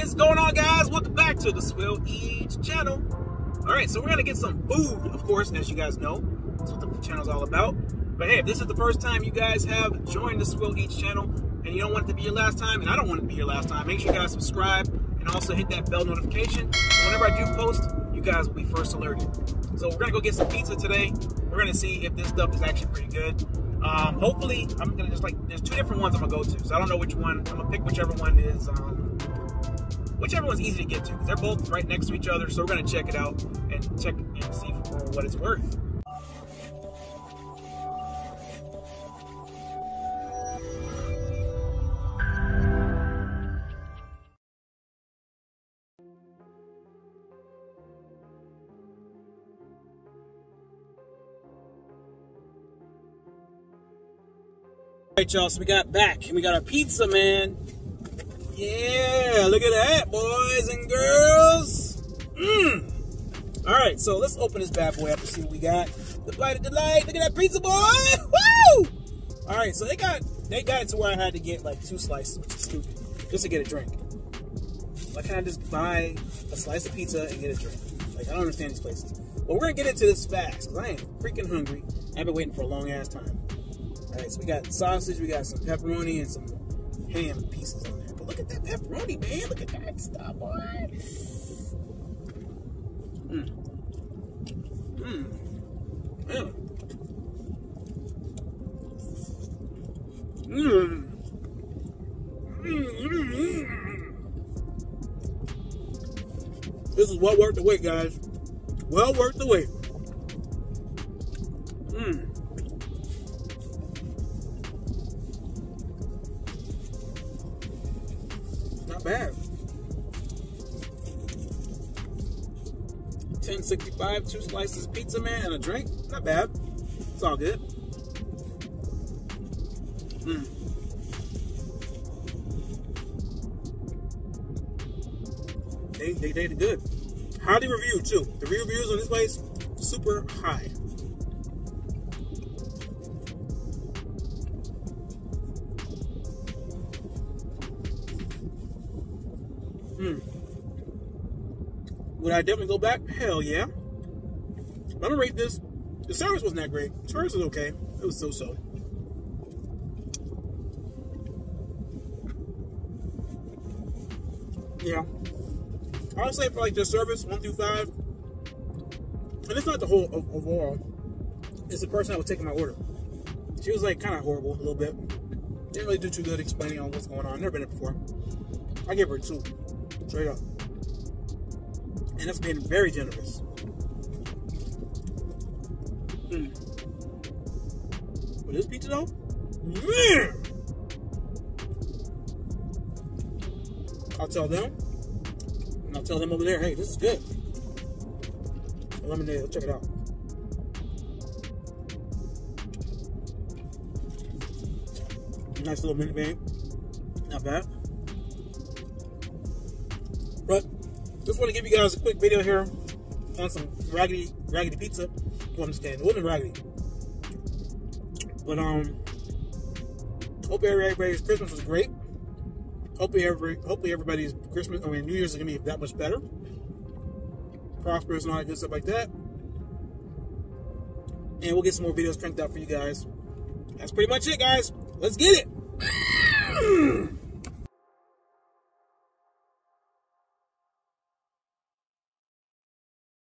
is going on, guys? Welcome back to the Swill Eats channel. All right, so we're gonna get some food, of course, as you guys know. That's what the channel's all about. But hey, if this is the first time you guys have joined the Swill Eats channel and you don't want it to be your last time, and I don't want it to be your last time, make sure you guys subscribe and also hit that bell notification. Whenever I do post, you guys will be first alerted. So we're gonna go get some pizza today. We're gonna see if this stuff is actually pretty good. Hopefully, I'm gonna just like, there's two different ones I'm gonna go to, so I don't know which one. I'm gonna pick whichever one is, whichever one's easy to get to, because they're both right next to each other, so we're gonna check it out and check and see for what it's worth. All right, y'all, so we got back and we got our pizza, man. Yeah, look at that, boys and girls. All right, so let's open this bad boy up and see what we got. The Blight of Delight. Look at that pizza, boy. Woo! All right, so they got it to where I had to get like two slices, which is stupid, just to get a drink. Why can't I just buy a slice of pizza and get a drink? Like, I don't understand these places. But we're gonna get into this fast, because I am freaking hungry. I've been waiting for a long ass time. All right, so we got sausage, we got some pepperoni, and some ham pieces on there. But look at that pepperoni, man. Look at that stuff, boy. This is well worth the wait, guys. Well worth the wait. Not bad. 10.65, two slices pizza, man, and a drink. Not bad. It's all good. They did good. Highly reviewed too. The reviews on this place, super high. Would I definitely go back? Hell yeah. I'm gonna rate this. The service wasn't that great. The service was okay. It was so-so. Yeah. I would say for like the service, 1 through 5. And it's not the whole overall. It's the person that was taking my order. She was like kind of horrible a little bit. Didn't really do too good explaining on what's going on. Never been there before. I gave her a 2. Straight up. And that's being very generous. But this pizza though? Man! I'll tell them. And I'll tell them over there, hey, this is good. Lemonade, let's check it out. Nice little mini bag. Not bad. But just want to give you guys a quick video here on some raggedy pizza. You understand? It wasn't raggedy. But hope everybody's Christmas was great. Hopefully everybody's Christmas, I mean New Year's is gonna be that much better. Prosperous and all that good stuff like that. And we'll get some more videos cranked out for you guys. That's pretty much it, guys. Let's get it.